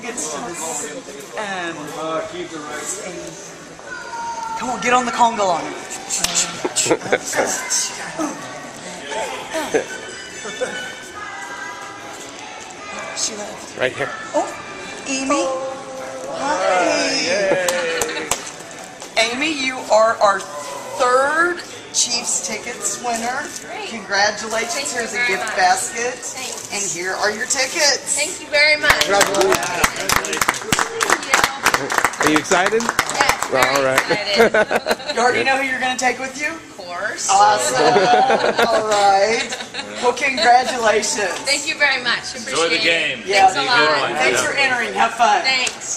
tickets to this. Come on, get on the conga line. She left. Right here. Oh, Amy. Hi. Amy, you are our third Chiefs tickets winner. Great. Congratulations. Here's a gift basket. Thanks. And here are your tickets. Thank you very much. Congratulations. Wow. Are you excited? Yes, very excited. You already know who you're going to take with you? Of course. Awesome. All right. Well, congratulations. Thank you very much. Appreciate it. Enjoy the game. Yeah. Thanks a lot. Thanks for entering. Have fun. Thanks.